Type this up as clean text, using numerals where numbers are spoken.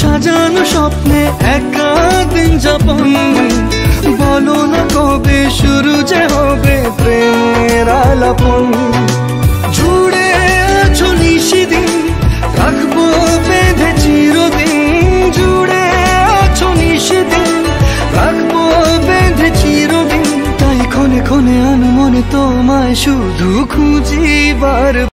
সাজানো স্বপ্নে একা দিন যাপন, বলো না কবে শুরু যে হবে প্রেমের আলাপন। জুড়ে আছো নিশিদিন, রাখবো বেঁধে চিরদিন। জুড়ে আছো নিশিদিন, রাখবো বেঁধে চিরদিন। তাই ক্ষণে ক্ষণে আনো মনে তোমায়, শুধু খুঁজি বার।